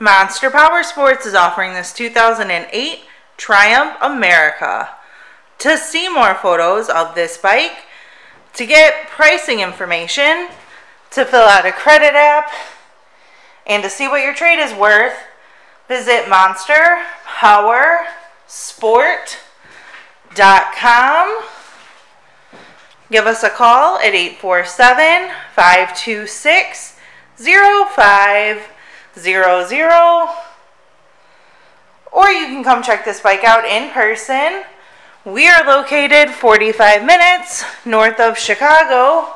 Monster Powersports is offering this 2008 Triumph America. To see more photos of this bike, to get pricing information, to fill out a credit app, and to see what your trade is worth, visit monsterpowersport.com. Give us a call at 847-526-0500, or you can come check this bike out in person. We are located 45 minutes north of Chicago,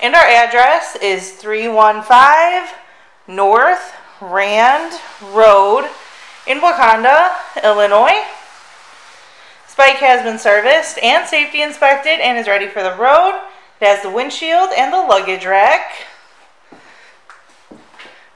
and our address is 315 North Rand Road in Wauconda, Illinois. This bike has been serviced and safety inspected and is ready for the road. It has the windshield and the luggage rack.